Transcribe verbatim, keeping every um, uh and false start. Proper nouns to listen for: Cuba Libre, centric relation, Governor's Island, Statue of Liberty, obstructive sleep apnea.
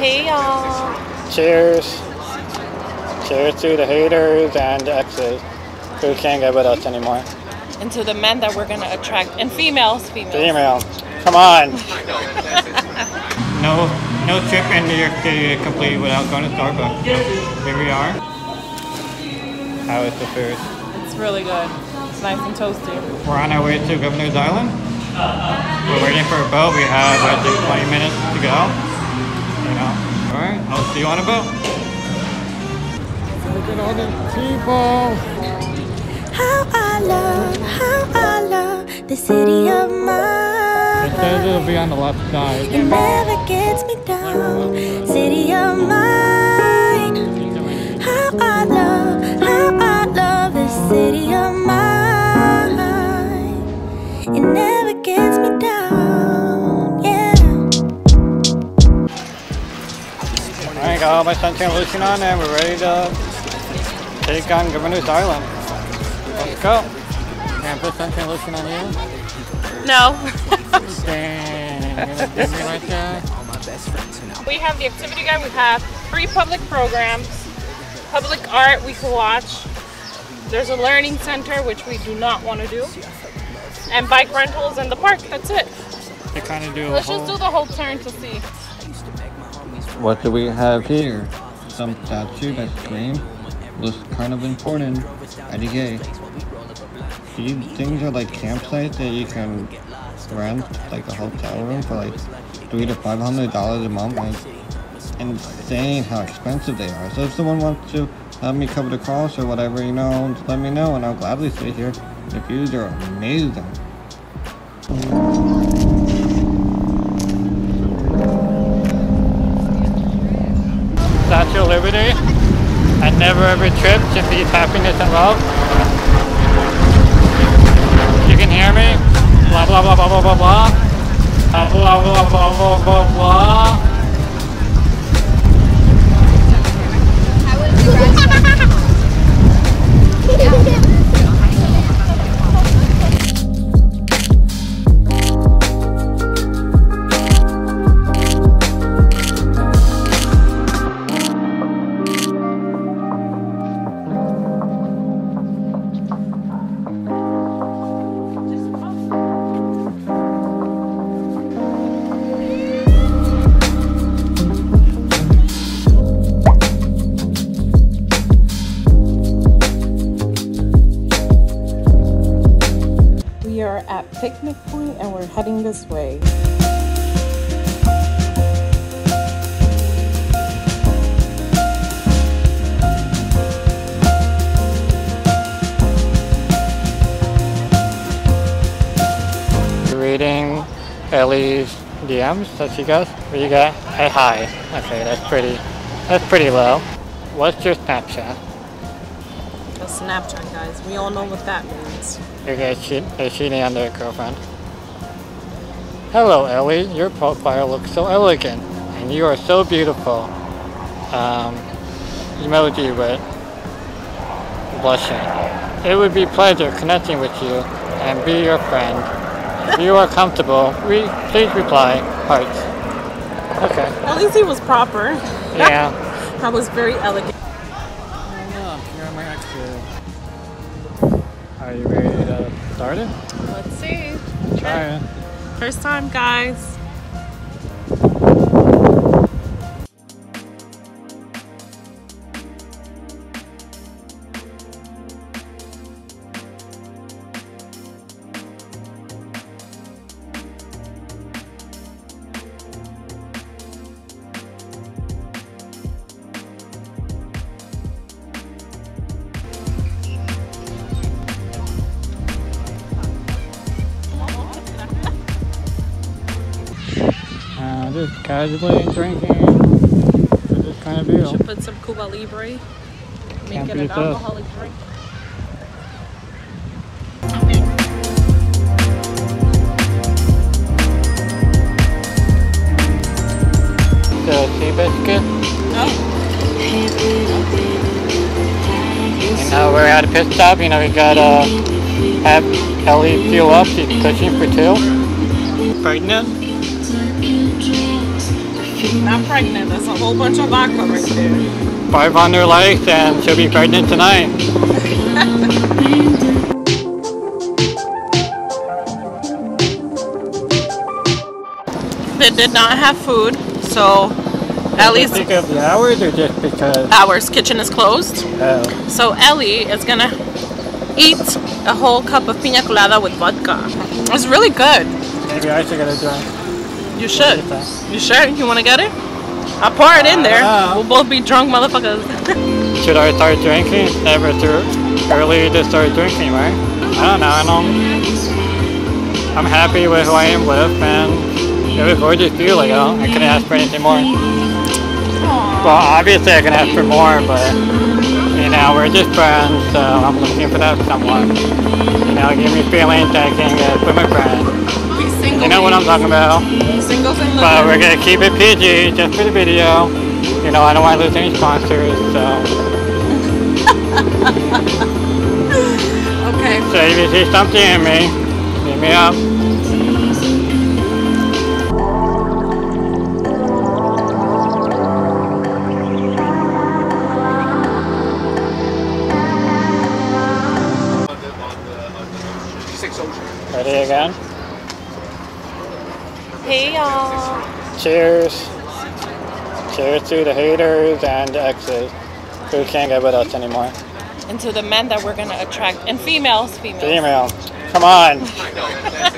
Hey y'all. Cheers. Cheers to the haters and exes who can't get with us anymore. And to the men that we're going to attract. And females. Females. Females. Come on. no no trip in New York City to complete without going to Starbucks. So here we are. How is the food? It's really good. It's nice and toasty. We're on our way to Governor's Island. We're waiting for a boat. We have, I think, twenty minutes to go. You know. All right. I'll see you on a boat. Look at all the people. How I love, how I love the city of my heart. It says it'll be on the left side. It never gets me down. City of mine. How I love, how I love the city of mine. It never gets me down. Yeah. Alright, got all my suntan lotion on and we're ready to take on Governor's Island. Let's go. Can I put suntan lotion on you? No. Dang, you're gonna do me like that? We have the activity guide. We have free public programs, public art we can watch. There's a learning center, which we do not want to do, and bike rentals in the park. That's it. They kind of do. Let's just do the whole turn to see. What do we have here? Some statue that's green. Looks kind of important. I D K. These things are like campsites that you can rent, like a hotel room for like three to five hundred dollars a month. Like, insane how expensive they are. So if someone wants to help me cover the cost or whatever, you know, just let me know and I'll gladly stay here. The views are amazing. Statue of Liberty. I never ever tripped to see happiness and love. You can hear me. Blah blah blah blah blah blah blah. Blah blah blah blah blah blah blah. We are at Picnic Point and we're heading this way. Reading Ellie's D Ms that she got. What you got? Hey, hi. Okay, that's pretty. That's pretty low. What's your Snapchat? That's Snapchat, guys. We all know what that means. You guys cheat, they're cheating on their girlfriend. Hello Ellie, your profile looks so elegant and you are so beautiful. Um, emoji with blushing. It would be a pleasure connecting with you and be your friend. If you are comfortable, re please reply hearts. Okay. At least he was proper. Yeah. That was very elegant. Oh, you're my exes. Are you ready to start it? Let's see. Try it. First time, guys. Just casually drinking. It's just kind of deal. You should put some Cuba Libre. Make it an alcoholic drink. The sea biscuit. No. And now we're at a pit stop. You know, we gotta have Ellie fuel up. She's pushing for two. Pregnant. Right. I'm pregnant. That's a whole bunch of vodka right there. Barb on her life, and she'll be pregnant tonight. They did not have food, so Ellie pick up the hours, or just because ours kitchen is closed. Oh. So Ellie is gonna eat a whole cup of piña colada with vodka. It's really good. Maybe I should get a drink. You should. You sure? You wanna get it? I'll pour it in there. Uh, we'll both be drunk, motherfuckers. Should I start drinking? It's never too early to start drinking, right? I don't know. I don't. I'm happy with who I am with, and. It was gorgeous view, like, oh, I couldn't ask for anything more. Aww. Well, obviously I can ask for more, but, you know, we're just friends, so I'm looking for that for someone. You know, give me feelings that I can get with my friends. You know what I'm talking about. But we're going to keep it P G, just for the video. You know, I don't want to lose any sponsors, so. Okay. So if you see something in me, hit me up. Ready again? Hey y'all! Cheers! Cheers to the haters and the exes who can't get with us anymore. And to the men that we're gonna attract. And females, females. Females. Come on!